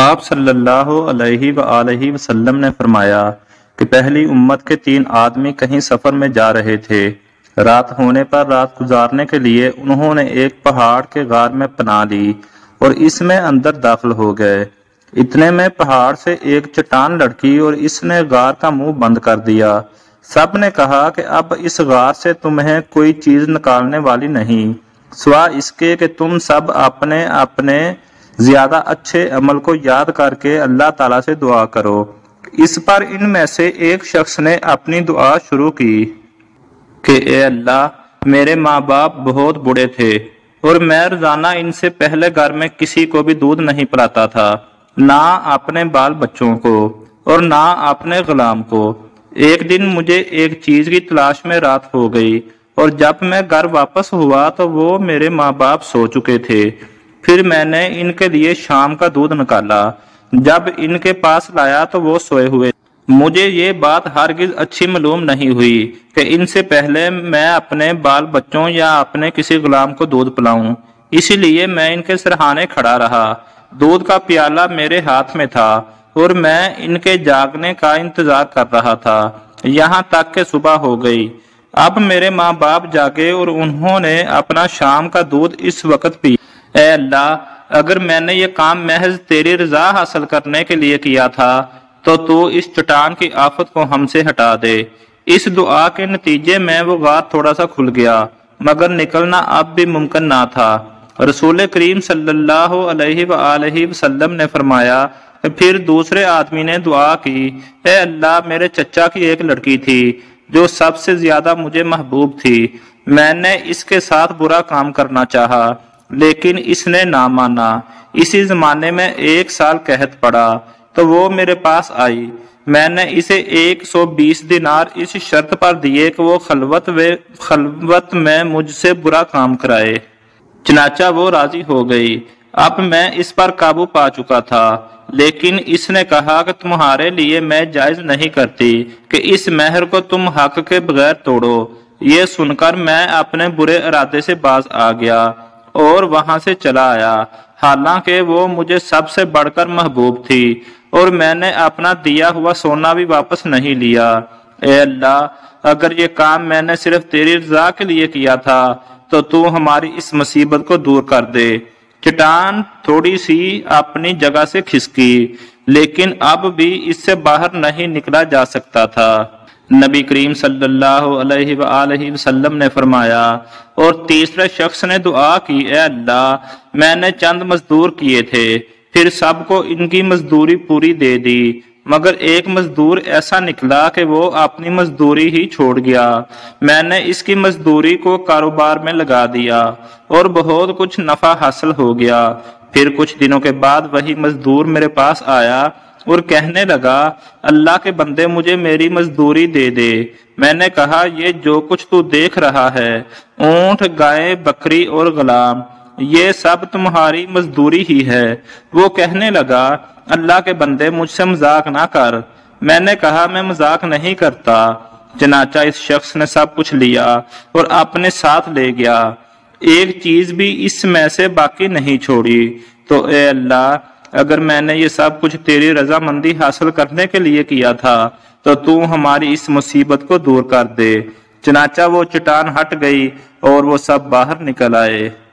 आप सल्लल्लाहु अलैहि वसल्लम ने फरमाया कि पहली उम्मत के 3 आदमी कहीं सफर में जा रहे थे। रात होने पर रात गुजारने के लिए उन्होंने एक पहाड़ के गार में पनाह ली और इसमें अंदर दाखिल हो गए। इतने में पहाड़ से एक चट्टान लड़की और इसने गार का मुंह बंद कर दिया। सब ने कहा कि अब इस गार से तुम्हें कोई चीज निकालने वाली नहीं, सिवा इसके कि तुम सब अपने अपने ज्यादा अच्छे अमल को याद करके अल्लाह ताला से दुआ करो। इस पर इनमें से एक शख्स ने अपनी दुआ शुरू की कि ए अल्लाह, मेरे माँ बाप बहुत बूढ़े थे और मैं रोजाना इनसे पहले घर में किसी को भी दूध नहीं पिलाता था, ना अपने बाल बच्चों को और ना अपने गुलाम को। एक दिन मुझे एक चीज की तलाश में रात हो गई और जब मैं घर वापस हुआ तो वो मेरे माँ बाप सो चुके थे। फिर मैंने इनके लिए शाम का दूध निकाला, जब इनके पास लाया तो वो सोए हुए। मुझे ये बात हरगिज अच्छी मालूम नहीं हुई कि इनसे पहले मैं अपने बाल बच्चों या अपने किसी गुलाम को दूध पिलाऊं, इसीलिए मैं इनके सरहाने खड़ा रहा। दूध का प्याला मेरे हाथ में था और मैं इनके जागने का इंतजार कर रहा था, यहाँ तक कि सुबह हो गई। अब मेरे माँ बाप जागे और उन्होंने अपना शाम का दूध इस वक्त पी। ऐ अल्लाह, अगर मैंने ये काम महज तेरी रजा हासिल करने के लिए किया था तो तू इस चट्टान की आफत को हमसे हटा दे। इस दुआ के नतीजे में वो गार थोड़ा सा खुल गया, मगर निकलना अब भी मुमकिन ना था। रसूल करीम सल्लल्लाहु अलैहि वसल्लम ने फरमाया, फिर दूसरे आदमी ने दुआ की, ऐ अल्लाह, मेरे चचा की एक लड़की थी जो सबसे ज्यादा मुझे महबूब थी। मैंने इसके साथ बुरा काम करना चाहा लेकिन इसने ना माना। इसी जमाने में 1 साल कहत पड़ा तो वो मेरे पास आई। मैंने इसे 120 दिनार इस शर्त पर दिए कि वो खलवत में मुझसे बुरा काम कराए। चनाचा वो राजी हो गई। अब मैं इस पर काबू पा चुका था, लेकिन इसने कहा कि तुम्हारे लिए मैं जायज नहीं करती कि इस मेहर को तुम हक के बगैर तोड़ो। ये सुनकर मैं अपने बुरे इरादे से बाज आ गया और वहां से चला आया, हालांकि वो मुझे सबसे बढ़कर महबूब थी और मैंने अपना दिया हुआ सोना भी वापस नहीं लिया। ऐ अल्लाह, अगर ये काम मैंने सिर्फ तेरी रजा के लिए किया था तो तू हमारी इस मुसीबत को दूर कर दे। चट्टान थोड़ी सी अपनी जगह से खिसकी, लेकिन अब भी इससे बाहर नहीं निकला जा सकता था। नबी करीम सल्लल्लाहु अलैहि वसल्लम ने फरमाया, और तीसरे शख्स ने दुआ की, ए अल्लाह, मैंने चंद मजदूर किए थे, फिर सबको इनकी मजदूरी पूरी दे दी, मगर एक मजदूर ऐसा निकला कि वो अपनी मजदूरी ही छोड़ गया। मैंने इसकी मजदूरी को कारोबार में लगा दिया और बहुत कुछ नफा हासिल हो गया। फिर कुछ दिनों के बाद वही मजदूर मेरे पास आया और कहने लगा, अल्लाह के बंदे, मुझे मेरी मजदूरी दे दे। मैंने कहा, ये जो कुछ तू देख रहा है, ऊंट, गाय, बकरी और गुलाम, ये सब तुम्हारी मजदूरी ही है। वो कहने लगा, अल्लाह के बंदे, मुझसे मजाक ना कर। मैंने कहा, मैं मजाक नहीं करता। चनाचा इस शख्स ने सब कुछ लिया और अपने साथ ले गया, एक चीज भी इसमें से बाकी नहीं छोड़ी। तो ए अल्लाह, अगर मैंने ये सब कुछ तेरी रजामंदी हासिल करने के लिए किया था तो तू हमारी इस मुसीबत को दूर कर दे। चनाचा वो चट्टान हट गई और वो सब बाहर निकल आए।